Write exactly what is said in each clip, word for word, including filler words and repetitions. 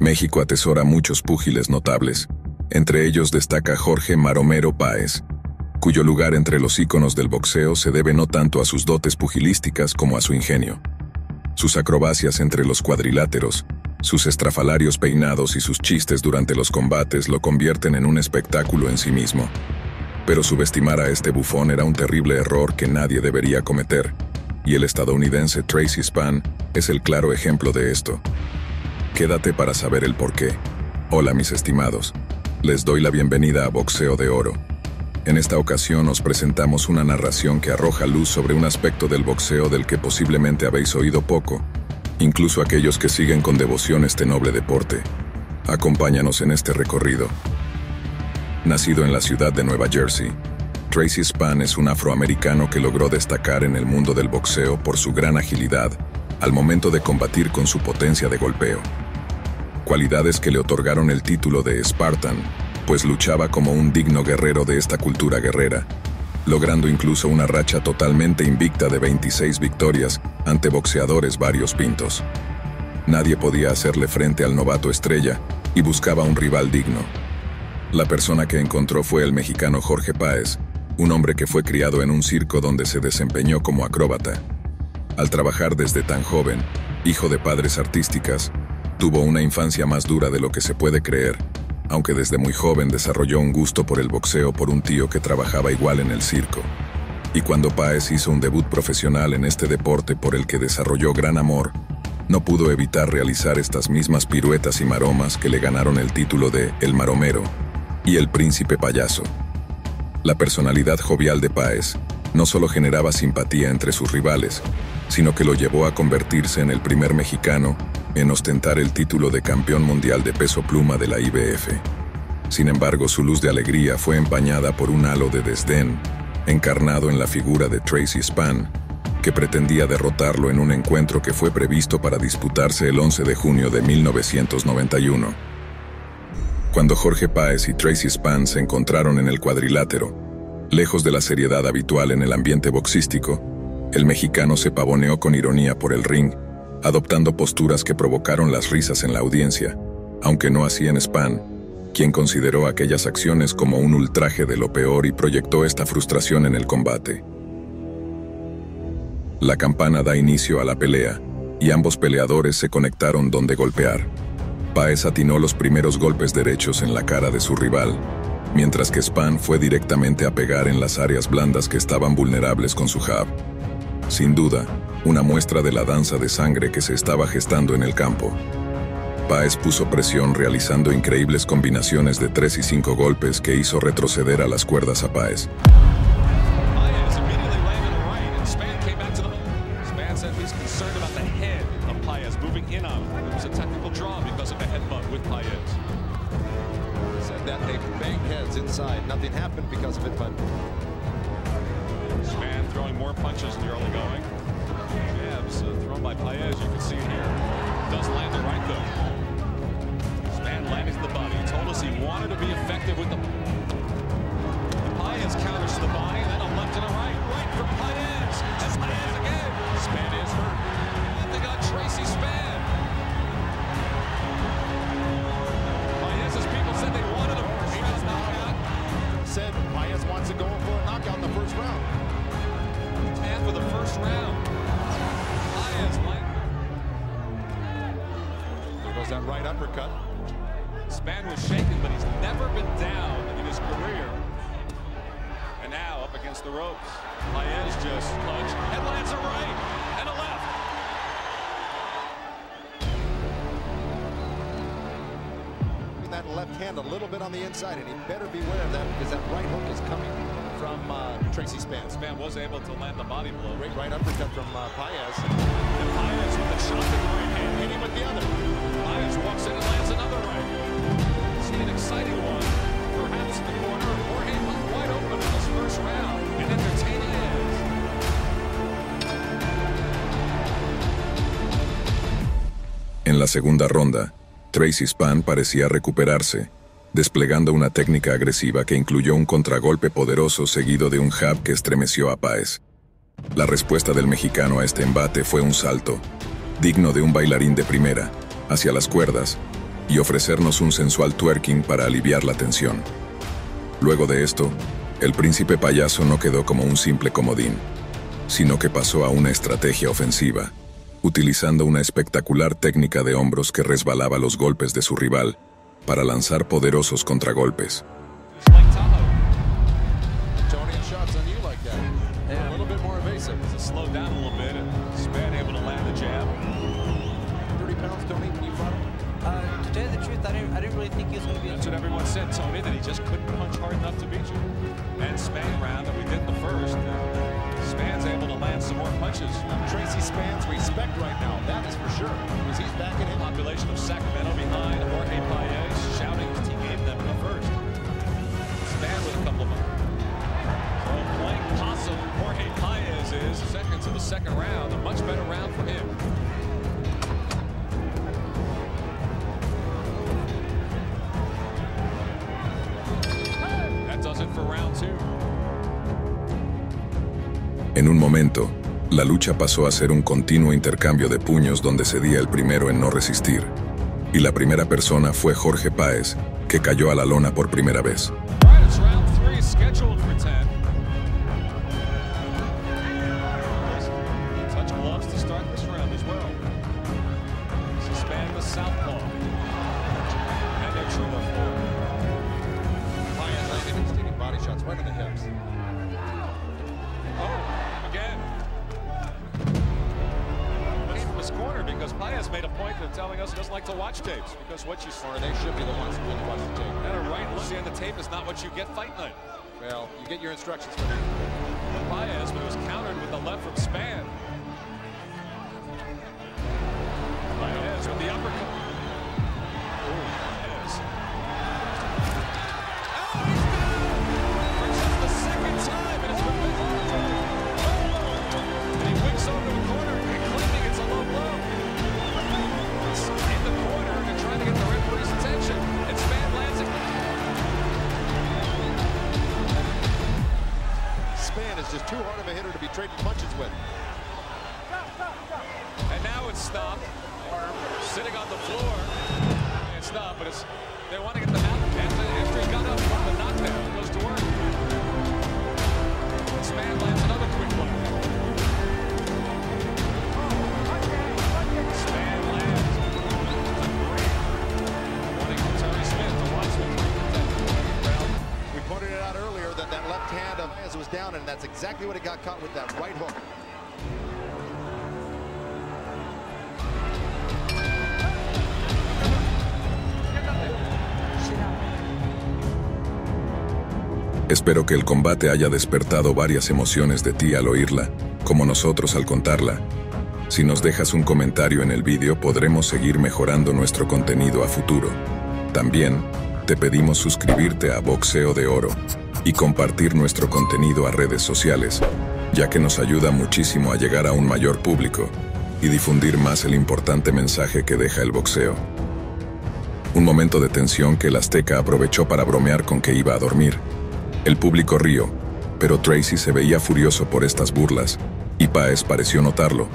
México atesora muchos púgiles notables. Entre ellos destaca Jorge Maromero Páez, cuyo lugar entre los íconos del boxeo se debe no tanto a sus dotes pugilísticas como a su ingenio. Sus acrobacias entre los cuadriláteros, sus estrafalarios peinados y sus chistes durante los combates lo convierten en un espectáculo en sí mismo. Pero subestimar a este bufón era un terrible error que nadie debería cometer, y el estadounidense Tracy Spann es el claro ejemplo de esto. Quédate para saber el porqué. Hola mis estimados, les doy la bienvenida a Boxeo de Oro. En esta ocasión os presentamos una narración que arroja luz sobre un aspecto del boxeo del que posiblemente habéis oído poco, incluso aquellos que siguen con devoción este noble deporte. Acompáñanos en este recorrido. Nacido en la ciudad de Nueva Jersey, Tracy Spann es un afroamericano que logró destacar en el mundo del boxeo por su gran agilidad al momento de combatir con su potencia de golpeo. Cualidades que le otorgaron el título de Spartan, pues luchaba como un digno guerrero de esta cultura guerrera, logrando incluso una racha totalmente invicta de veintiséis victorias ante boxeadores varios pintos. Nadie podía hacerle frente al novato estrella y buscaba un rival digno. La persona que encontró fue el mexicano Jorge Páez, un hombre que fue criado en un circo donde se desempeñó como acróbata. Al trabajar desde tan joven, hijo de padres artísticas, tuvo una infancia más dura de lo que se puede creer, aunque desde muy joven desarrolló un gusto por el boxeo por un tío que trabajaba igual en el circo. Y cuando Páez hizo un debut profesional en este deporte por el que desarrolló gran amor, no pudo evitar realizar estas mismas piruetas y maromas que le ganaron el título de El Maromero y El Príncipe Payaso. La personalidad jovial de Páez no solo generaba simpatía entre sus rivales, sino que lo llevó a convertirse en el primer mexicano en ostentar el título de campeón mundial de peso pluma de la I B F. Sin embargo, su luz de alegría fue empañada por un halo de desdén, encarnado en la figura de Tracy Spann, que pretendía derrotarlo en un encuentro que fue previsto para disputarse el once de junio de mil novecientos noventa y uno. Cuando Jorge Páez y Tracy Spann se encontraron en el cuadrilátero, lejos de la seriedad habitual en el ambiente boxístico, el mexicano se pavoneó con ironía por el ring, adoptando posturas que provocaron las risas en la audiencia, aunque no así en Spann, quien consideró aquellas acciones como un ultraje de lo peor y proyectó esta frustración en el combate. La campana da inicio a la pelea, y ambos peleadores se conectaron donde golpear. Páez atinó los primeros golpes derechos en la cara de su rival, mientras que Spann fue directamente a pegar en las áreas blandas que estaban vulnerables con su jab. Sin duda, una muestra de la danza de sangre que se estaba gestando en el campo. Páez puso presión realizando increíbles combinaciones de tres y cinco golpes que hizo retroceder a las cuerdas a Páez. Spann throwing more punches in the early going. Jabs uh, thrown by Páez, you can see it here. Does land the right though. Spann landed to the body. He told us he wanted to be effective with the. the Páez counters to the body, then a left and a right. Right for Páez. And Páez again. Spann is hurt. And they got Tracy Spann. Páez's people said they wanted him. He does not knock. Said Páez wants to go for a knockout in the first round. For the first round. Páez might. There goes that right uppercut. Spann was shaken, but he's never been down in his career. And now up against the ropes. Páez just punched. Headlands a right and a left. That left hand a little bit on the inside, and he better beware of that because that right hook is coming from uh, Tracy Spann. Spann was able to land the body blow. Great right uppercut from uh, Páez. And Páez with a shot to the right hand, hitting with the other. Páez walks in and lands another right. See an exciting one. Perhaps in the corner of Jorge wide open in this first round. And entertaining is. En la segunda ronda, Tracy Spann parecía recuperarse, desplegando una técnica agresiva que incluyó un contragolpe poderoso seguido de un jab que estremeció a Páez. La respuesta del mexicano a este embate fue un salto, digno de un bailarín de primera, hacia las cuerdas, y ofrecernos un sensual twerking para aliviar la tensión. Luego de esto, el príncipe payaso no quedó como un simple comodín, sino que pasó a una estrategia ofensiva, utilizando una espectacular técnica de hombros que resbalaba los golpes de su rival para lanzar poderosos contragolpes. Tracy Spann's respect right now, that is for sure. Because he's back in the population of Sacramento behind Jorge Páez, shouting as he gave them the first. Spann with a couple of them. From playing possum, Jorge Páez is second to the second round, a much better round for him. That does it for round two. En un momento, la lucha pasó a ser un continuo intercambio de puños donde cedía el primero en no resistir, y la primera persona fue Jorge Páez, que cayó a la lona por primera vez. Exactly what he got caught with, that right hook. Espero que el combate haya despertado varias emociones de ti al oírla, como nosotros al contarla. Si nos dejas un comentario en el vídeo, podremos seguir mejorando nuestro contenido a futuro. También, te pedimos suscribirte a Boxeo de Oro y compartir nuestro contenido a redes sociales, ya que nos ayuda muchísimo a llegar a un mayor público y difundir más el importante mensaje que deja el boxeo. Un momento de tensión que el azteca aprovechó para bromear con que iba a dormir. El público rió, pero Tracy se veía furioso por estas burlas, y Páez pareció notarlo,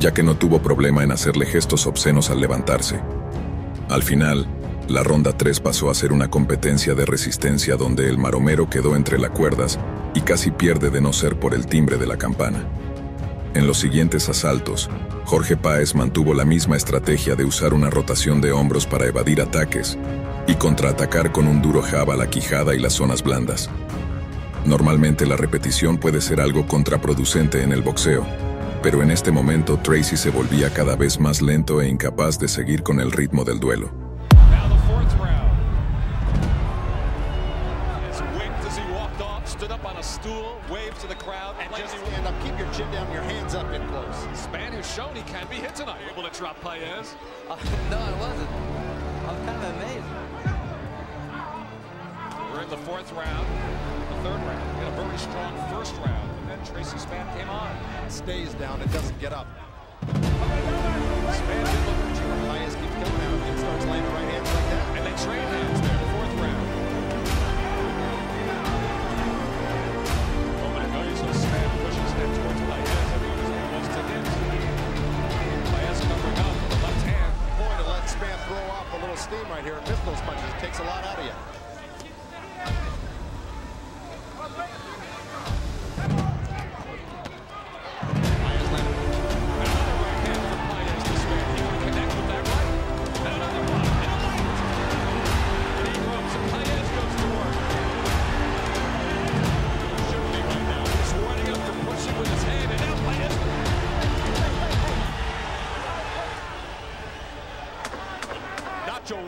ya que no tuvo problema en hacerle gestos obscenos al levantarse. Al final, la ronda tres pasó a ser una competencia de resistencia donde el maromero quedó entre las cuerdas y casi pierde de no ser por el timbre de la campana. En los siguientes asaltos, Jorge Páez mantuvo la misma estrategia de usar una rotación de hombros para evadir ataques y contraatacar con un duro jab a la quijada y las zonas blandas. Normalmente la repetición puede ser algo contraproducente en el boxeo, pero en este momento Tracy se volvía cada vez más lento e incapaz de seguir con el ritmo del duelo. little steam right here and missed those punches. It takes a lot out of you.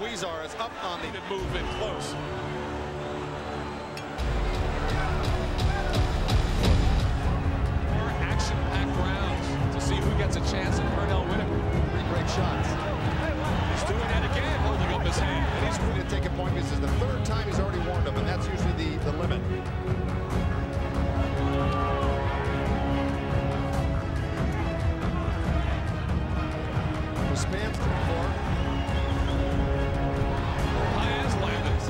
Weezar is up on the move in close. More action-packed rounds to see who gets a chance at Pernell Whitaker. Three great shots. He's doing that again, holding up his hand. And he's going to take a point. This is the third time he's already warned him, and that's usually the, the limit. Spann's to the floor.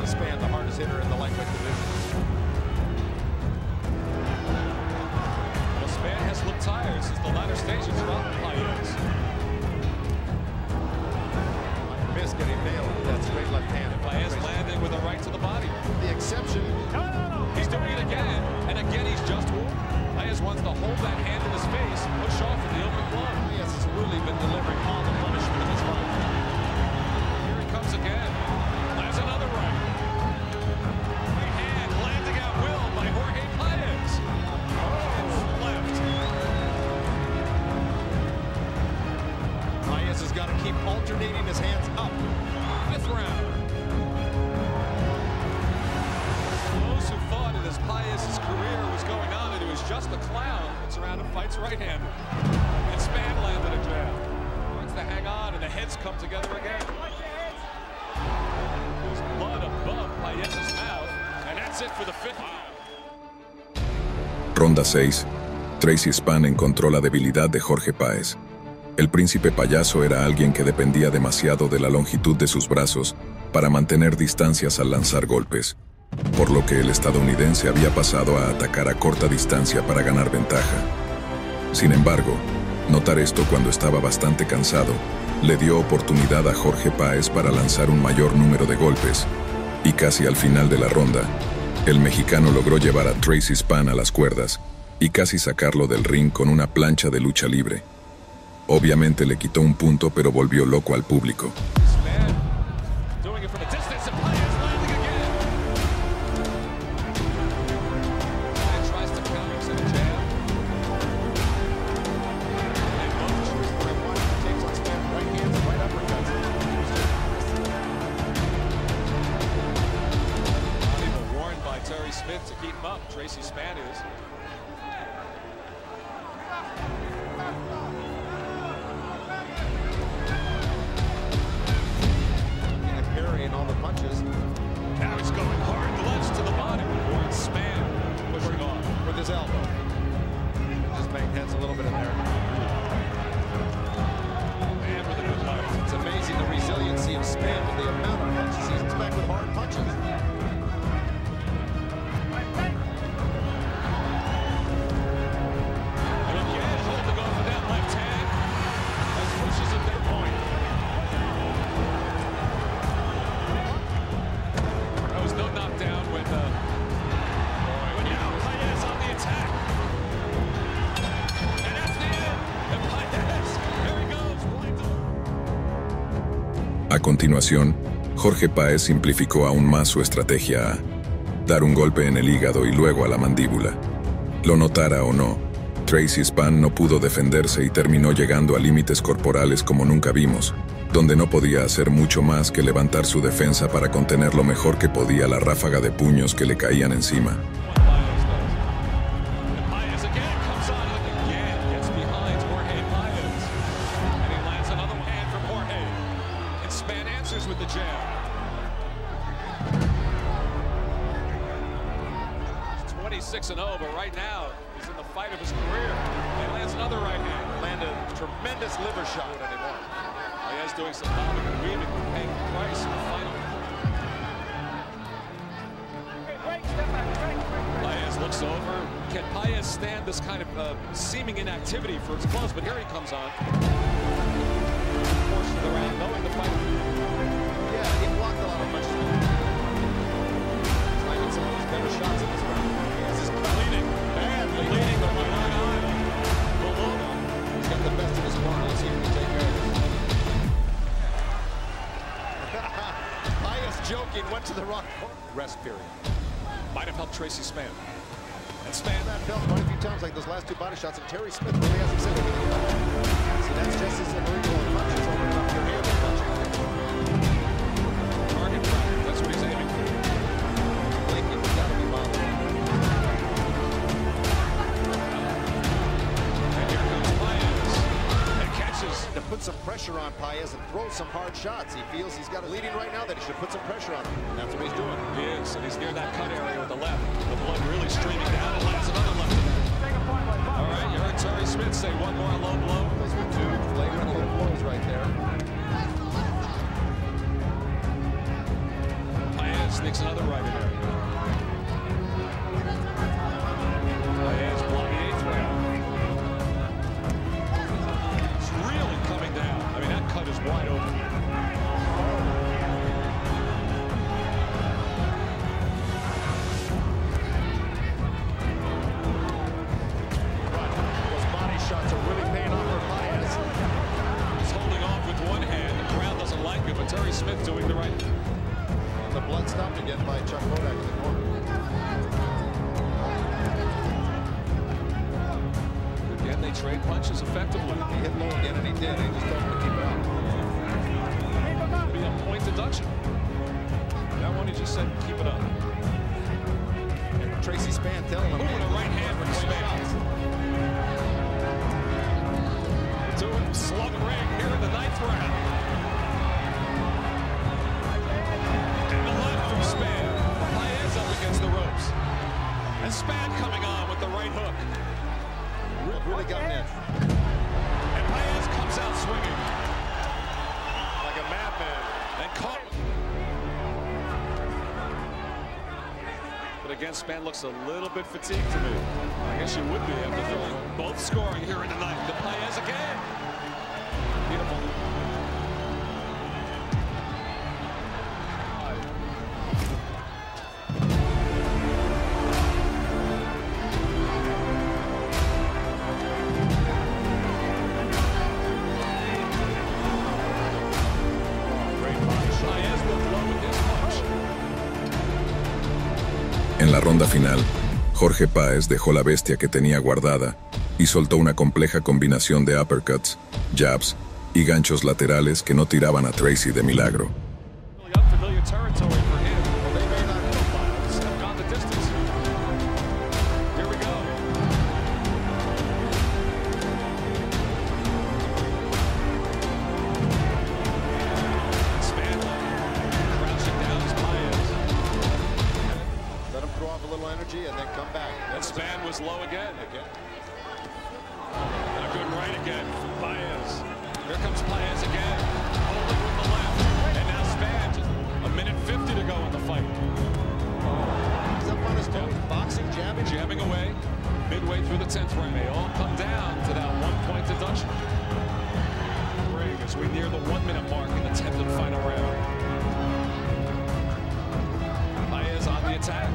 Spann, the hardest hitter in the lightweight division. Well, Spann has looked tired since the latter stages of Páez. Missed getting nailed with that straight left hand. Páez landing with a right to the body. The exception. No, no, no. He's doing it again, and again he's just warned. Páez wants to hold that hand in his face, push off in the open glove. Páez has really been delivering all the punishment of his life. Here he comes again. Lands another right. Jorge Páez. Oh, left. Páez has got to keep alternating his hands up. Fifth round. Those who thought it as Páez's career was going on and he was just a clown, gets around and fights right-handed. And Spann landed a jab. Wants to hang on and the heads come together again. There's blood above Páez's mouth, and that's it for the fifth round. Ronda seis. Tracy Spann encontró la debilidad de Jorge Páez. El príncipe payaso era alguien que dependía demasiado de la longitud de sus brazos para mantener distancias al lanzar golpes, por lo que el estadounidense había pasado a atacar a corta distancia para ganar ventaja. Sin embargo, notar esto cuando estaba bastante cansado le dio oportunidad a Jorge Páez para lanzar un mayor número de golpes, y casi al final de la ronda, el mexicano logró llevar a Tracy Spann a las cuerdas y casi sacarlo del ring con una plancha de lucha libre. Obviamente le quitó un punto, pero volvió loco al público. To keep him up, Tracy Spann is. And parrying all the punches. Now he's going hard lefts to the body. Warren Spann pushing off with his elbow. Just banged heads a little bit in there. And with a good punch. It's amazing the resiliency of Spann with the amount of punches he's back with hard punches. A continuación, Jorge Páez simplificó aún más su estrategia a dar un golpe en el hígado y luego a la mandíbula. Lo notara o no, Tracy Spann no pudo defenderse y terminó llegando a límites corporales como nunca vimos, donde no podía hacer mucho más que levantar su defensa para contener lo mejor que podía la ráfaga de puños que le caían encima. twenty-six and oh, but right now he's in the fight of his career. And lands another right hand. Landed a tremendous liver shot anymore. Páez doing some bombing and weaving, paying the price in the final. Páez looks over. Can Páez stand this kind of uh, seeming inactivity for his gloves? But here he comes on. Portion of the round, knowing the fight. Yeah. joking, went to the rock. Rest period. Might have helped Tracy Spann. And Spann that belt quite a few times, like those last two body shots, and Terry Smith really hasn't said anything. So that's just as illegal and punches over the top of your hand and punching. Target fire, that's what he's aiming for. Blinking, he's gotta be bothered. And here comes Páez. And catches to put some pressure on Páez and throws some hard shots. He feels he's got a leading right now that he should put some pressure on him. And that's what he's doing. He is, and he's near that cut area with the left. The blood really streaming down. And lands another left. All right, you heard Terry Smith say one more low blow. Those were two flagrant low blows right there. Páez sneaks another right in there. Páez blocked the eighth way off. It's really coming down. I mean, that cut is wide open. Terry Smith doing the right. And the blood stopped again by Chuck Kodak in the corner. Again, they trade punches effectively. He hit low again, and he did. He just told him to keep it up. It'll be a point deduction. That one, he just said, keep it up. And Tracy Spann telling him. Ooh, and a right hand from Spann. Doing him slug ring here in the ninth round. And Spann coming on with the right hook. Really got an edge. And Páez comes out swinging. Like a madman. And caught. But again, Spann looks a little bit fatigued to me. I guess you would be after throwing. Both scoring here in the ninth. The Páez again. Beautiful. En la ronda final, Jorge Páez dejó la bestia que tenía guardada y soltó una compleja combinación de uppercuts, jabs y ganchos laterales que no tiraban a Tracy de milagro. Spann was low again. again. And a good right again from Páez. Here comes Páez again, holding with the left. And now Spann, just a minute fifty to go in the fight. He's up on his toes, boxing, jabbing, jabbing away. Midway through the tenth round, they all come down to that one-point deduction. As we near the one-minute mark in the tenth and final round. Páez on the attack.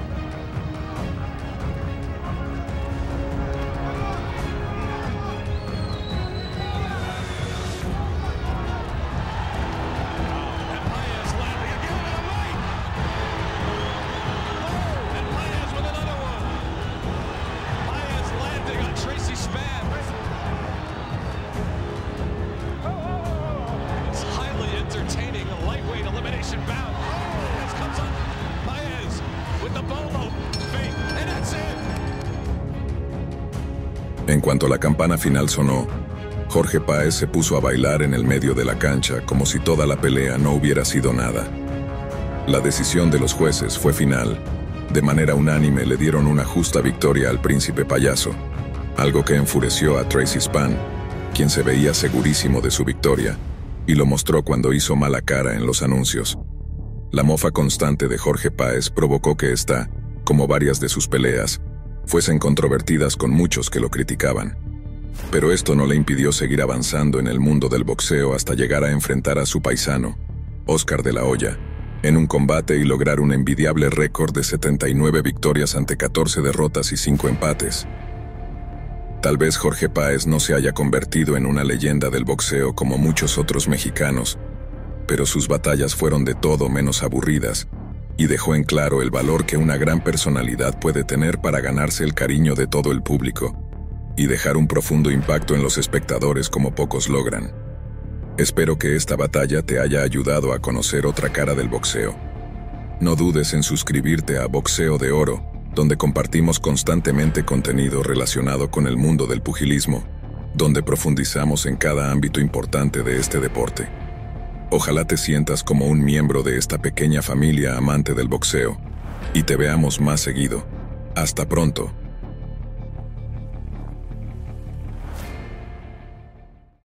En cuanto la campana final sonó, Jorge Páez se puso a bailar en el medio de la cancha como si toda la pelea no hubiera sido nada. La decisión de los jueces fue final. De manera unánime le dieron una justa victoria al príncipe payaso, algo que enfureció a Tracy Spann, quien se veía segurísimo de su victoria, y lo mostró cuando hizo mala cara en los anuncios. La mofa constante de Jorge Páez provocó que esta, como varias de sus peleas, fuesen controvertidas con muchos que lo criticaban. Pero esto no le impidió seguir avanzando en el mundo del boxeo hasta llegar a enfrentar a su paisano, Óscar de la Hoya, en un combate y lograr un envidiable récord de setenta y nueve victorias ante catorce derrotas y cinco empates. Tal vez Jorge Páez no se haya convertido en una leyenda del boxeo como muchos otros mexicanos, pero sus batallas fueron de todo menos aburridas, y dejó en claro el valor que una gran personalidad puede tener para ganarse el cariño de todo el público y dejar un profundo impacto en los espectadores como pocos logran. Espero que esta batalla te haya ayudado a conocer otra cara del boxeo. No dudes en suscribirte a Boxeo de Oro, donde compartimos constantemente contenido relacionado con el mundo del pugilismo, donde profundizamos en cada ámbito importante de este deporte. Ojalá te sientas como un miembro de esta pequeña familia amante del boxeo, y te veamos más seguido. Hasta pronto.